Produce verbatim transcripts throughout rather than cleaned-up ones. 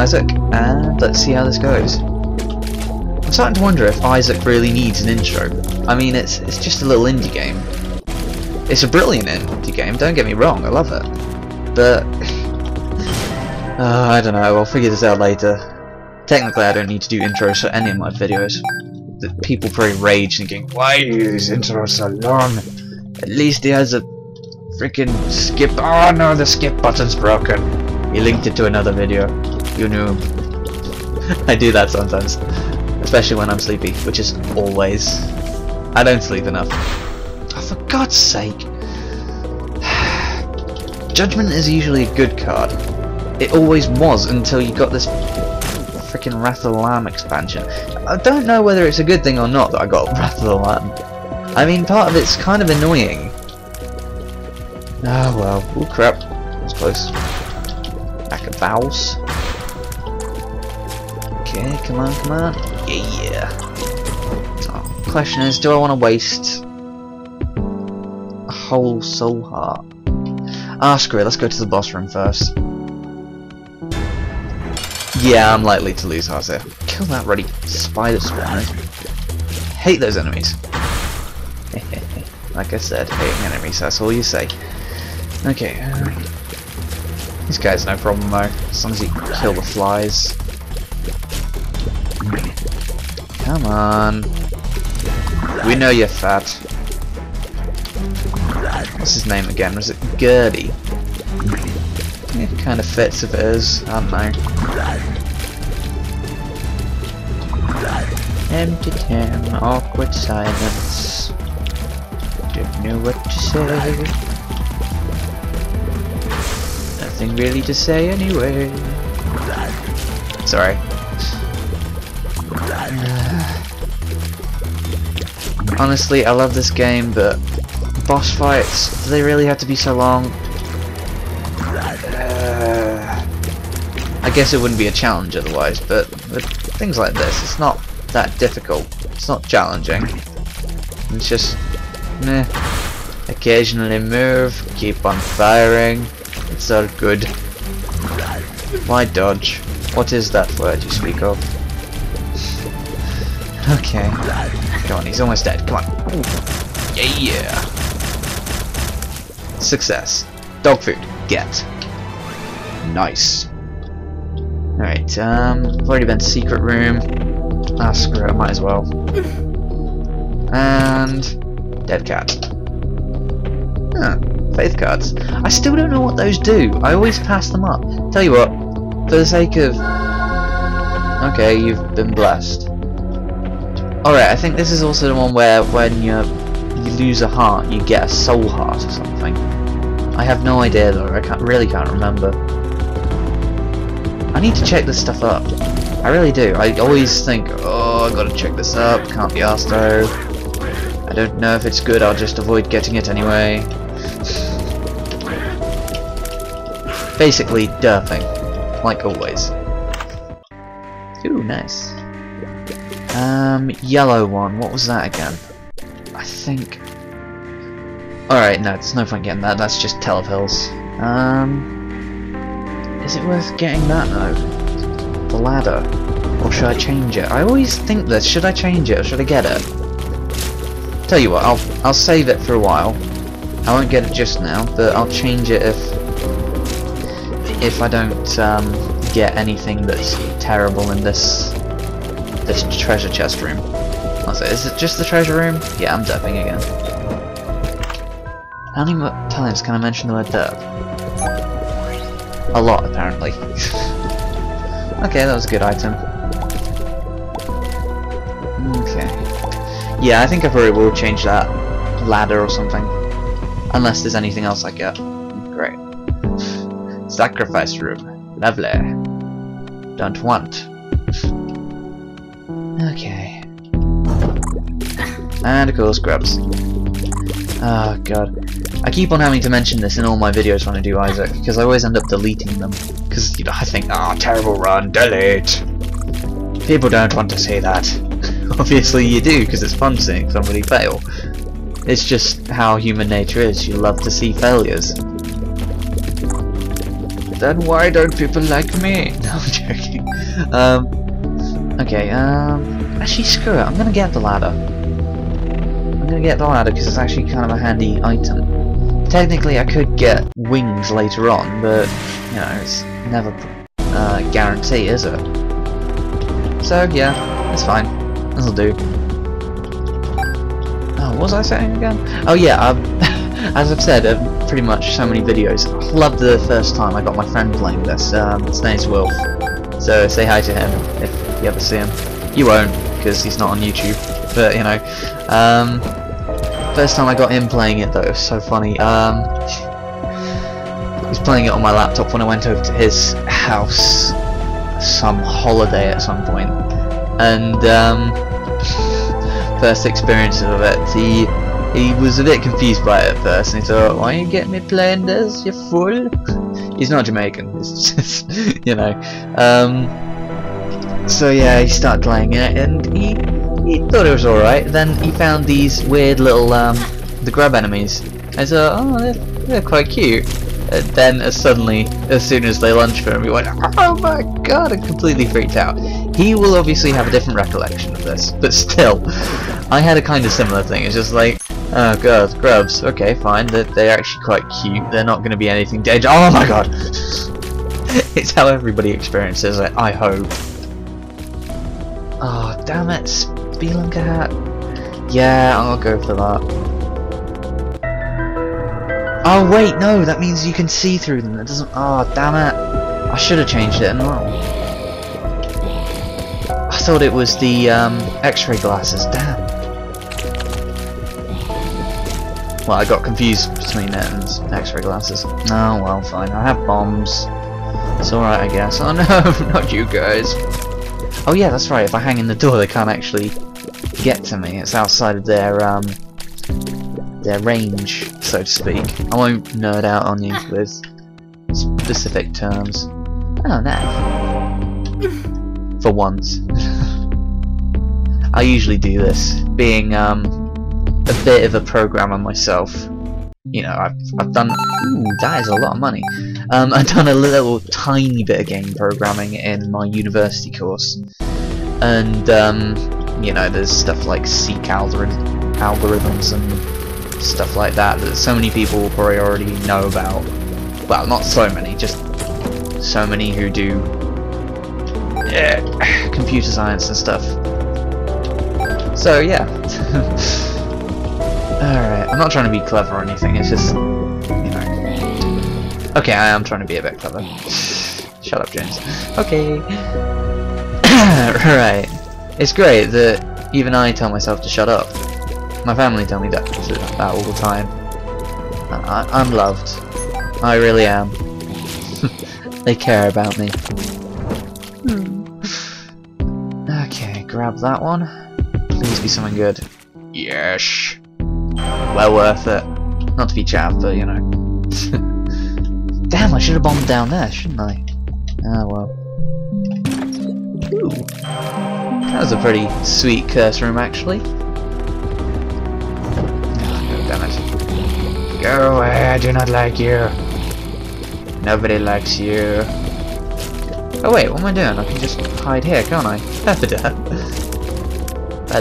Isaac, and let's see how this goes. I'm starting to wonder if Isaac really needs an intro. I mean, it's it's just a little indie game. It's a brilliant indie game, don't get me wrong, I love it. But, uh, I don't know, I'll figure this out later. Technically, I don't need to do intros for any of my videos. The people probably rage thinking, why is intro so long? At least he has a freaking skip. Oh no, the skip button's broken. He linked it to another video. You noob. I do that sometimes. Especially when I'm sleepy, which is always. I don't sleep enough. Oh, for God's sake. Judgment is usually a good card. It always was until you got this freaking Wrath of the Lamb expansion. I don't know whether it's a good thing or not that I got Wrath of the Lamb. I mean, part of it's kind of annoying. Oh well. Oh crap. That was close. Back of vowels. Okay, come on, come on. Yeah. Oh, question is, do I want to waste a whole soul heart? Ah, screw it. Let's go to the boss room first. Yeah, I'm likely to lose hearts there. Kill that ruddy spider swarm. Hate those enemies. Like I said, hating enemies. That's all you say. Okay. Uh, this guy's no problem though. As long as he can kill the flies. Come on. We know you're fat. What's his name again? Was it Gurdy? It kind of fits if it is. I don't know. Empty town, awkward silence. Don't know what to say. Nothing really to say anyway. Sorry. Honestly, I love this game, but boss fights, do they really have to be so long? Uh, I guess it wouldn't be a challenge otherwise, but with things like this, it's not that difficult. It's not challenging. It's just, meh. Occasionally move, keep on firing. It's all good. Why dodge? What is that word you speak of? Okay. Come on, he's almost dead. Come on. Ooh. Yeah. Success. Dog food. Get. Nice. Alright, um, I've already been to secret room. Ah, screw it, I might as well. And dead cat. Huh. Faith cards. I still don't know what those do. I always pass them up. Tell you what, for the sake of... Okay, you've been blessed. Alright, I think this is also the one where when you, you lose a heart, you get a soul heart or something. I have no idea though, I can't, really can't remember. I need to check this stuff up. I really do. I always think, oh, I've got to check this up, can't be arsed though. I don't know if it's good, I'll just avoid getting it anyway. Basically, derping, like always. Ooh, nice. Um, yellow one, what was that again? I think... Alright, no, there's no point getting that, that's just Televils. Um... Is it worth getting that though? The ladder? Or should I change it? I always think this, should I change it or should I get it? Tell you what, I'll, I'll save it for a while. I won't get it just now, but I'll change it if... If I don't, um, get anything that's terrible in this... This treasure chest room. Honestly, is it just the treasure room? Yeah, I'm derping again. How many more times can I mention the word derp? A lot, apparently. Okay, that was a good item. Okay. Yeah, I think I probably will change that ladder or something. Unless there's anything else I get. Great. Sacrifice room. Lovely. Don't want. Okay. And of course, grubs. Oh god. I keep on having to mention this in all my videos when I do Isaac, because I always end up deleting them. Because, you know, I think, ah, oh, terrible run, delete! People don't want to see that. Obviously you do, because it's fun seeing somebody fail. It's just how human nature is, you love to see failures. Then why don't people like me? No, I'm joking. um, okay, um, actually screw it, I'm gonna get the ladder. I'm gonna get the ladder because it's actually kind of a handy item. Technically I could get wings later on, but, you know, it's never uh, guarantee, is it? So, yeah, it's fine. This'll do. Oh, what was I saying again? Oh yeah, um, as I've said, uh, pretty much so many videos. Loved the first time I got my friend playing this. Um, his name's Wolf. So say hi to him if you ever see him. You won't, because he's not on YouTube. But you know, um, first time I got him playing it though, it was so funny. Um, he was playing it on my laptop when I went over to his house some holiday at some point, and um. first experiences of it, he he was a bit confused by it at first, and he thought, "Why you get me playing this, you fool?" He's not Jamaican, it's just, you know. Um, so yeah, he started playing it, and he he thought it was all right. Then he found these weird little um the grub enemies. I thought, "Oh, they're, they're quite cute." And then uh, suddenly, as soon as they lunged for him, he went, "Oh my god!" and completely freaked out. He will obviously have a different recollection of this, but still, I had a kind of similar thing. It's just like, oh god, grubs. Okay, fine. They're, they're actually quite cute. They're not going to be anything dangerous. Oh my god! It's how everybody experiences it, I hope. Oh, damn it. Spelunker hat. Yeah, I'll go for that. Oh wait, no, that means you can see through them. That doesn't. Oh damn it! I should have changed it. And I thought it was the um, X-ray glasses. Damn. Well, I got confused between it and X-ray glasses. No, well, fine. I have bombs. It's all right, I guess. Oh no, not you guys. Oh yeah, that's right. If I hang in the door, they can't actually get to me. It's outside of their um. their range, so to speak. I won't nerd out on you with specific terms. Oh, no. For once. I usually do this, being um, a bit of a programmer myself. You know, I've, I've done... Ooh, that is a lot of money. Um, I've done a little tiny bit of game programming in my university course. And, um, you know, there's stuff like seek algorithms and stuff like that that so many people probably already know about. Well, not so many, just so many who do uh, computer science and stuff. So yeah. Alright, I'm not trying to be clever or anything, it's just, you know. Okay, I am trying to be a bit clever. Shut up, James. Okay. Right. It's great that even I tell myself to shut up. My family tell me that, that all the time. I, I'm loved. I really am. They care about me. Mm. Okay, grab that one. Please be something good. Yes. Well worth it. Not to be Chad, but you know. Damn, I should have bombed down there, shouldn't I? Ah, well. Ooh. That was a pretty sweet curse room, actually. Go away, I do not like you. Nobody likes you. Oh wait, what am I doing? I can just hide here, can't I? Well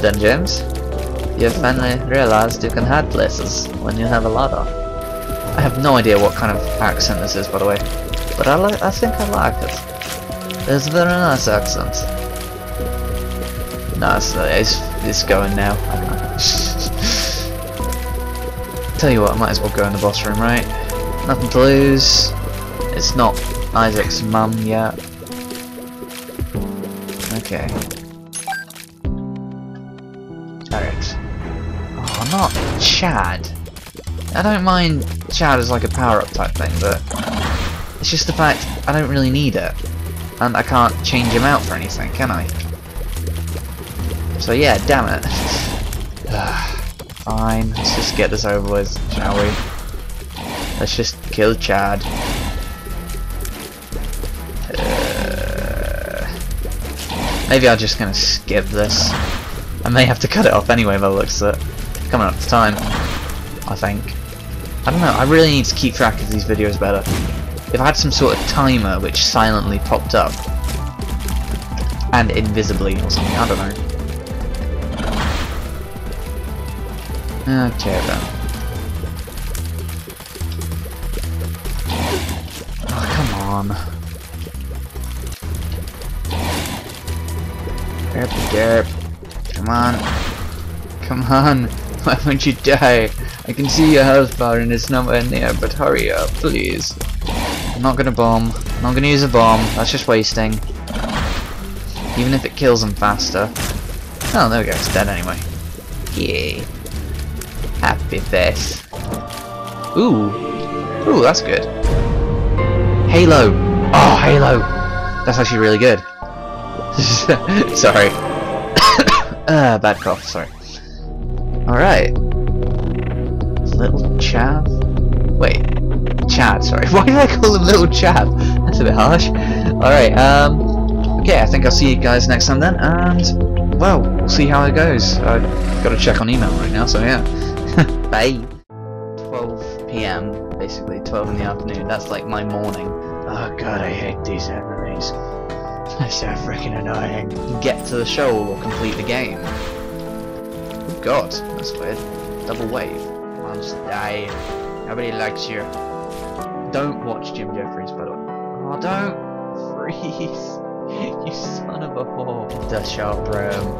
done, James. You finally realised you can hide places when you have a ladder. I have no idea what kind of accent this is, by the way. But I, li I think I like it. It's a very nice accent. Nice, it's, it's going now. Tell you what, I might as well go in the boss room, right? Nothing to lose. It's not Isaac's mum yet. Okay. Alright. Oh, not Chad. I don't mind Chad as like a power-up type thing, but it's just the fact I don't really need it. And I can't change him out for anything, can I? So yeah, damn it. Fine, let's just get this over with, shall we? Let's just kill Chad. Uh, maybe I'm just gonna skip this. I may have to cut it off anyway by the looks of it. Coming up to time, I think. I don't know, I really need to keep track of these videos better. If I had some sort of timer which silently popped up, and invisibly or something, I don't know. Okay then. Oh, come on. Derp, derp. Come on. Come on. Why won't you die? I can see your health bar and it's nowhere near, but hurry up, please. I'm not gonna bomb. I'm not gonna use a bomb. That's just wasting. Even if it kills him faster. Oh, there we go. It's dead anyway. Yay. Happy face. Ooh. Ooh, that's good. Halo. Oh, Halo. That's actually really good. Sorry. uh, bad cough. Sorry. Alright. Little Chad? Wait. Chad, sorry. Why did I call him Little Chad? That's a bit harsh. Alright, um... okay, I think I'll see you guys next time then, and... well, we'll see how it goes. I've got to check on email right now, so yeah. Bye. twelve p m, basically. twelve in the afternoon. That's like my morning. Oh god, I hate these enemies. They're so freaking annoying. Get to the shoal or complete the game. Oh god, that's weird. Double wave. Die. Nobody likes you. Don't watch Jim Jeffries, by the way. Oh, don't freeze, you son of a whore. The shop room.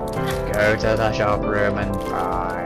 Go to the shop room and buy.